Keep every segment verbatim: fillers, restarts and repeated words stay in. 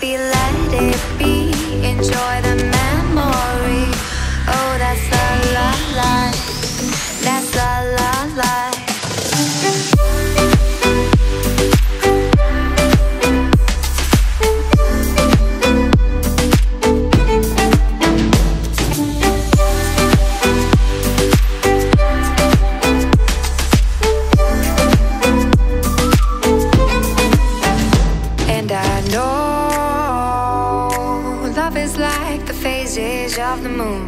baby, let it be. Enjoy the memory. Oh, that's the la la. That's the la la. Of the moon,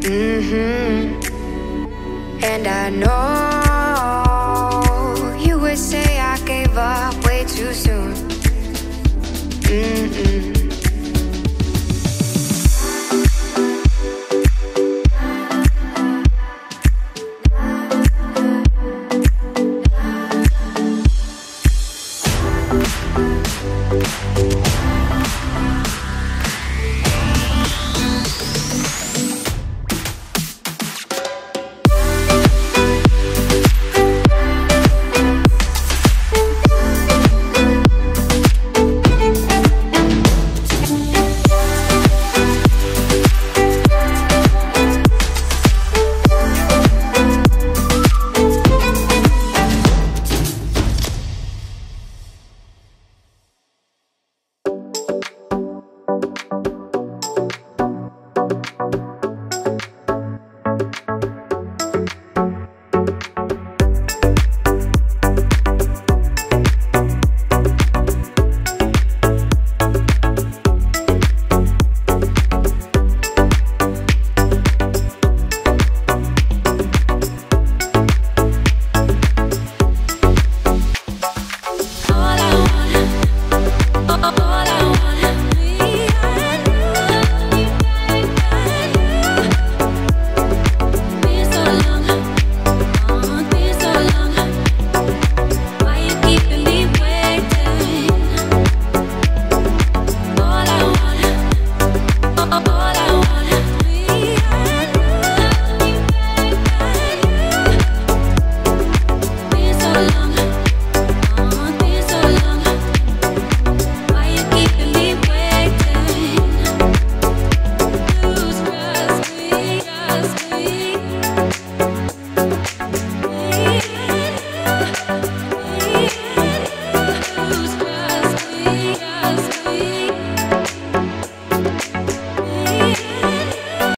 mm-hmm. And I know you would say I gave up way too soon, mm-mm.